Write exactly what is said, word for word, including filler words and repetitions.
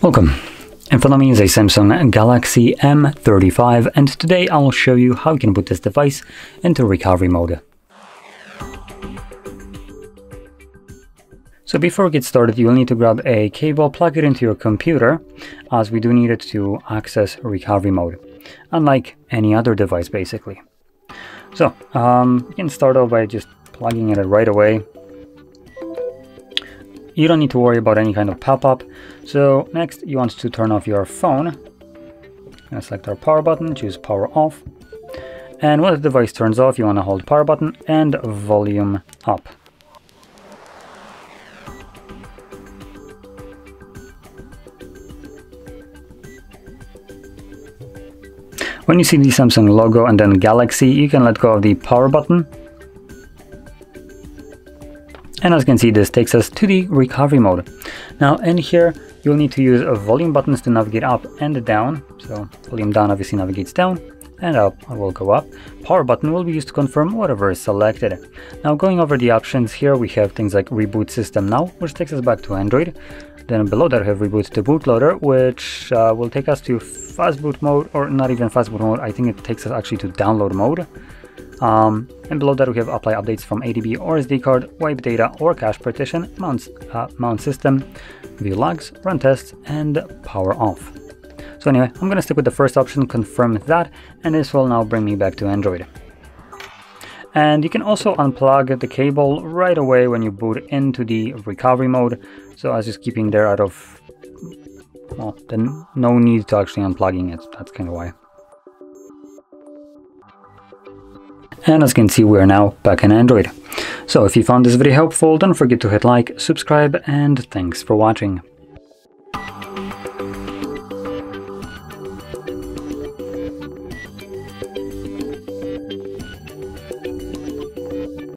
Welcome! In front of me is a Samsung Galaxy M thirty-five, and today I'll show you how you can put this device into recovery mode. So before we get started, you'll need to grab a cable, plug it into your computer, as we do need it to access recovery mode, unlike any other device basically. So um, you can start off by just plugging it right away. You don't need to worry about any kind of pop-up. So next you want to turn off your phone. Gonna select our power button, choose power off. And when the device turns off, you want to hold power button and volume up. When you see the Samsung logo and then Galaxy, you can let go of the power button. And as you can see, this takes us to the recovery mode. Now in here, you'll need to use volume buttons to navigate up and down. So volume down obviously navigates down, and up will go up. Power button will be used to confirm whatever is selected. Now going over the options here, we have things like reboot system now, which takes us back to Android. Then below that, we have reboot to bootloader, which uh, will take us to fast boot mode, or not even fast boot mode. I think it takes us actually to download mode. Um, and below that we have apply updates from A D B or S D card, wipe data or cache partition, mount, uh, mount system, view logs, run tests, and power off. So anyway, I'm going to stick with the first option, confirm that, and this will now bring me back to Android. And you can also unplug the cable right away when you boot into the recovery mode. So I was just keeping there out of, well, then no need to actually unplugging it, that's kind of why. And as you can see, we are now back in Android. So if you found this video helpful, don't forget to hit like, subscribe, and thanks for watching.